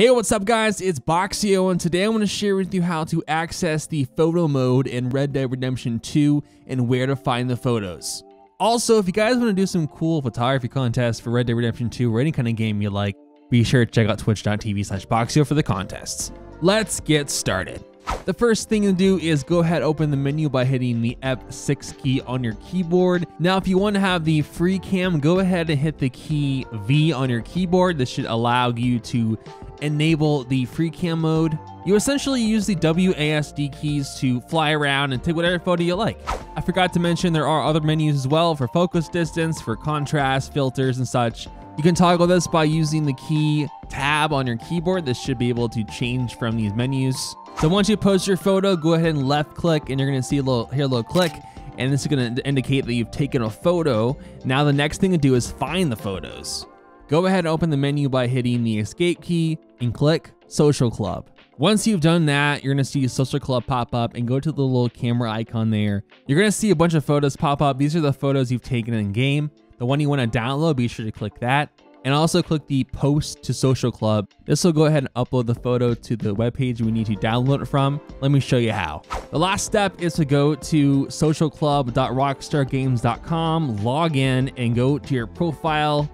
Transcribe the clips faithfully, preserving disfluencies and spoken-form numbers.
Hey, what's up guys, it's Boxio, and today I'm going to share with you how to access the photo mode in Red Dead Redemption two and where to find the photos. Also, if you guys want to do some cool photography contests for Red Dead Redemption two or any kind of game you like, be sure to check out twitch dot t v slash boxio for the contests. Let's get started. The first thing to do is go ahead, open the menu by hitting the F six key on your keyboard. Now, if you want to have the free cam, go ahead and hit the key V on your keyboard. This should allow you to enable the free cam mode. You essentially use the W A S D keys to fly around and take whatever photo you like. I forgot to mention there are other menus as well for focus distance, for contrast, filters, and such. You can toggle this by using the key tab on your keyboard. This should be able to change from these menus. So once you post your photo, go ahead and left click, and you're gonna see a little, here a little click, and this is gonna indicate that you've taken a photo. Now the next thing to do is find the photos. Go ahead and open the menu by hitting the escape key and click Social Club. Once you've done that, you're gonna see Social Club pop up and go to the little camera icon there. You're gonna see a bunch of photos pop up. These are the photos you've taken in game. The one you wanna download, be sure to click that. And also click the post to Social Club. This will go ahead and upload the photo to the webpage we need to download it from. Let me show you how. The last step is to go to social club dot rockstar games dot com, log in, and go to your profile.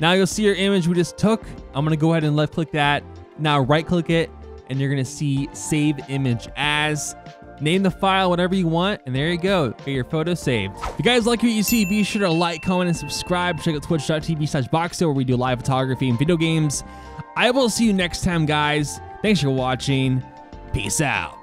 Now you'll see your image we just took. I'm gonna go ahead and left click that. Now right click it, and you're gonna see save image as. Name the file whatever you want, and there you go. Get your photo saved. If you guys like what you see, be sure to like, comment, and subscribe. Check out twitch dot t v slash boxio where we do live photography and video games. I will see you next time, guys. Thanks for watching. Peace out.